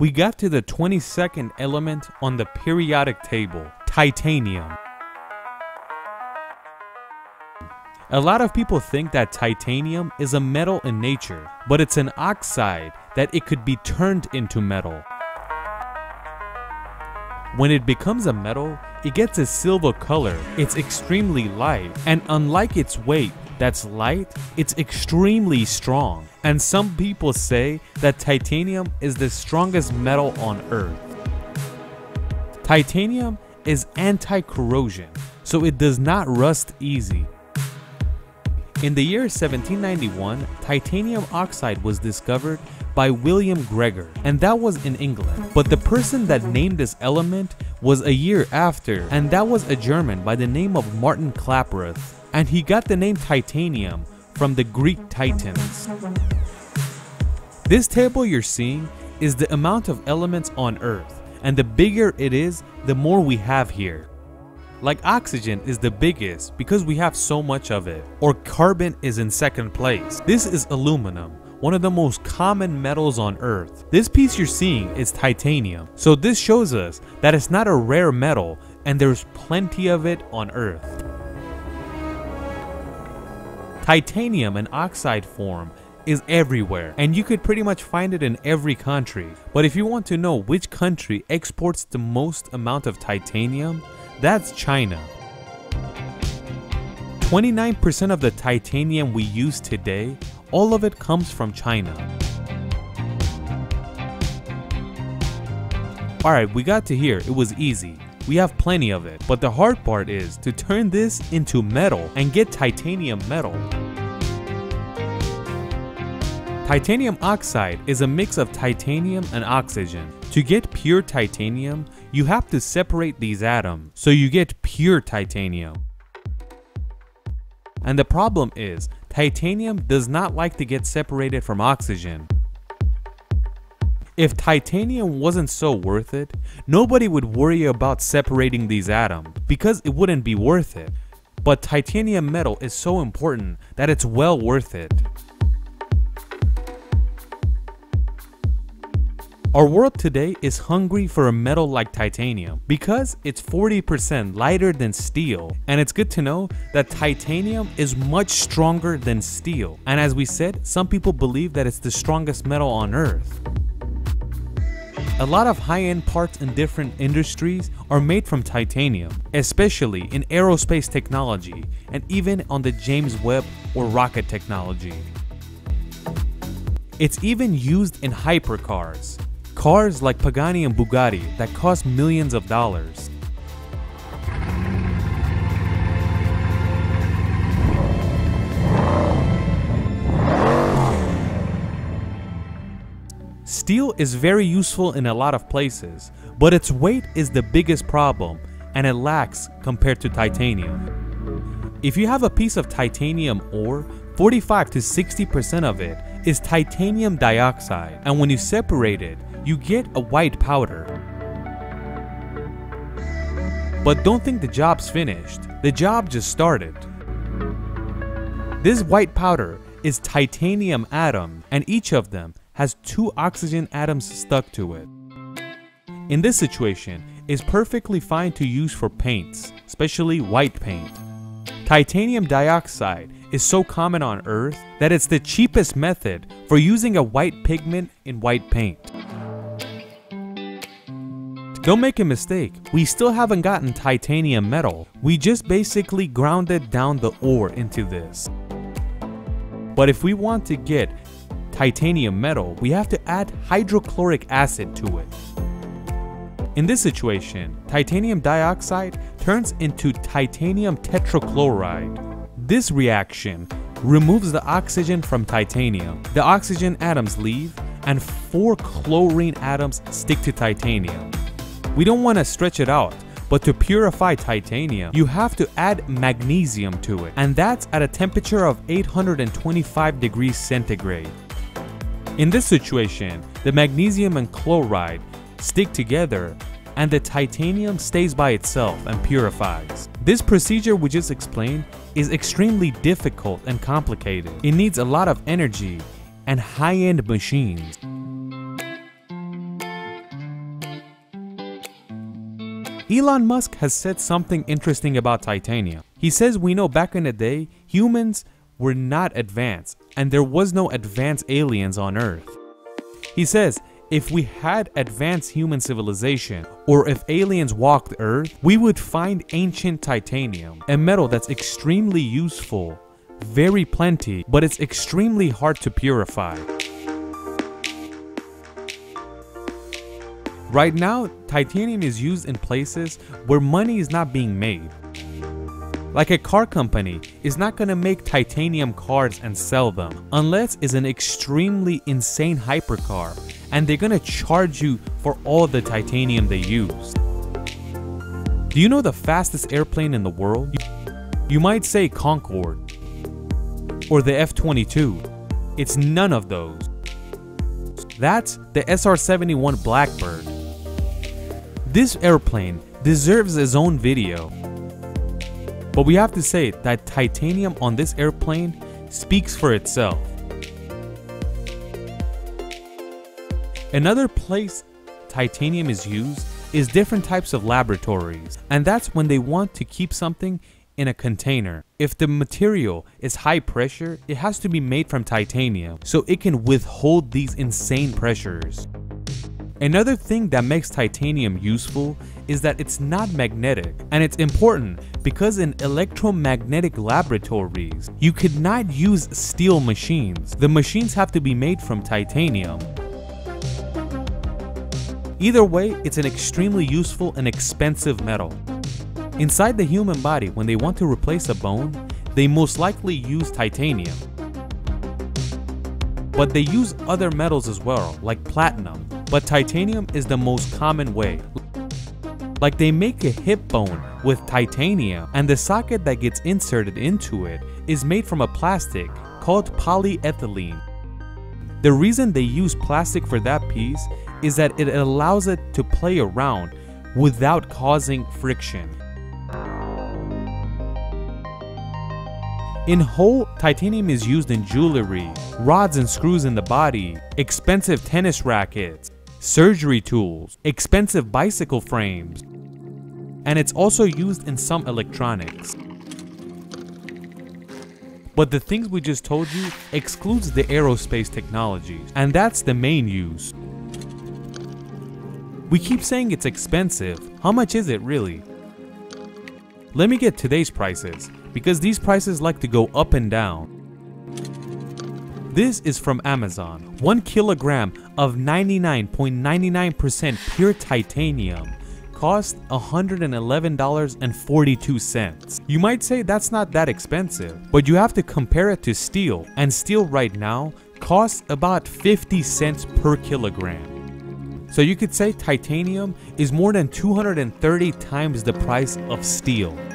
We got to the 22nd element on the periodic table, titanium. A lot of people think that titanium is a metal in nature, but it's an oxide that it could be turned into metal. When it becomes a metal, it gets a silver color. It's extremely light, and unlike its weight, that's light, it's extremely strong. And some people say that titanium is the strongest metal on Earth. Titanium is anti-corrosion, so it does not rust easy. In the year 1791, titanium oxide was discovered by William Gregor, and that was in England. But the person that named this element was a year after, and that was a German by the name of Martin Klaproth. And he got the name titanium from the Greek titans. This table you're seeing is the amount of elements on Earth, and the bigger it is, the more we have here. Like oxygen is the biggest because we have so much of it, or carbon is in second place. This is aluminum, one of the most common metals on Earth. This piece you're seeing is titanium, so this shows us that it's not a rare metal and there's plenty of it on Earth. Titanium in oxide form is everywhere, and you could pretty much find it in every country. But if you want to know which country exports the most amount of titanium, that's China. 29% of the titanium we use today, all of it comes from China. Alright, we got to here, it was easy. We have plenty of it, but the hard part is to turn this into metal and get titanium metal. Titanium oxide is a mix of titanium and oxygen. To get pure titanium, you have to separate these atoms, so you get pure titanium. And the problem is, titanium does not like to get separated from oxygen. If titanium wasn't so worth it, nobody would worry about separating these atoms because it wouldn't be worth it. But titanium metal is so important that it's well worth it. Our world today is hungry for a metal like titanium because it's 40% lighter than steel, and it's good to know that titanium is much stronger than steel. And as we said, some people believe that it's the strongest metal on Earth. A lot of high-end parts in different industries are made from titanium, especially in aerospace technology and even on the James Webb or rocket technology. It's even used in hypercars, cars like Pagani and Bugatti that cost millions of dollars. Steel is very useful in a lot of places, but its weight is the biggest problem, and it lacks compared to titanium. If you have a piece of titanium ore, 45 to 60% of it is titanium dioxide, and when you separate it, you get a white powder. But don't think the job's finished. The job just started. This white powder is titanium atom, and each of them has two oxygen atoms stuck to it. In this situation, it's perfectly fine to use for paints, especially white paint. Titanium dioxide is so common on Earth that it's the cheapest method for using a white pigment in white paint. Don't make a mistake, we still haven't gotten titanium metal. We just basically grounded down the ore into this. But if we want to get titanium metal, we have to add hydrochloric acid to it. In this situation, titanium dioxide turns into titanium tetrachloride. This reaction removes the oxygen from titanium. The oxygen atoms leave, and 4 chlorine atoms stick to titanium. We don't want to stretch it out, but to purify titanium, you have to add magnesium to it, and that's at a temperature of 825 degrees centigrade. In this situation, the magnesium and chloride stick together and the titanium stays by itself and purifies. This procedure we just explained is extremely difficult and complicated. It needs a lot of energy and high-end machines. Elon Musk has said something interesting about titanium. He says we know back in the day, humans were not advanced and there was no advanced aliens on Earth. He says, if we had advanced human civilization, or if aliens walked Earth, we would find ancient titanium, a metal that's extremely useful, very plenty, but it's extremely hard to purify. Right now, titanium is used in places where money is not being made. Like a car company is not gonna make titanium cars and sell them, unless it's an extremely insane hypercar, and they're gonna charge you for all the titanium they used. Do you know the fastest airplane in the world? You might say Concorde, or the F-22. It's none of those. That's the SR-71 Blackbird. This airplane deserves its own video. But we have to say that titanium on this airplane speaks for itself. Another place titanium is used is different types of laboratories, and that's when they want to keep something in a container. If the material is high pressure, it has to be made from titanium so it can withhold these insane pressures. Another thing that makes titanium useful is that it's not magnetic, and it's important because in electromagnetic laboratories, you could not use steel machines. The machines have to be made from titanium. Either way, it's an extremely useful and expensive metal. Inside the human body, when they want to replace a bone, they most likely use titanium. But they use other metals as well, like platinum. But titanium is the most common way. Like they make a hip bone with titanium, and the socket that gets inserted into it is made from a plastic called polyethylene. The reason they use plastic for that piece is that it allows it to play around without causing friction. In whole, titanium is used in jewelry, rods and screws in the body, expensive tennis rackets, surgery tools, expensive bicycle frames, and it's also used in some electronics. But the things we just told you excludes the aerospace technologies, and that's the main use. We keep saying it's expensive. How much is it really? Let me get today's prices, because these prices like to go up and down. This is from Amazon. 1 kilogram of 99.99% pure titanium costs $111.42. You might say that's not that expensive, but you have to compare it to steel, and steel right now costs about 50 cents per kilogram. So you could say titanium is more than 230 times the price of steel.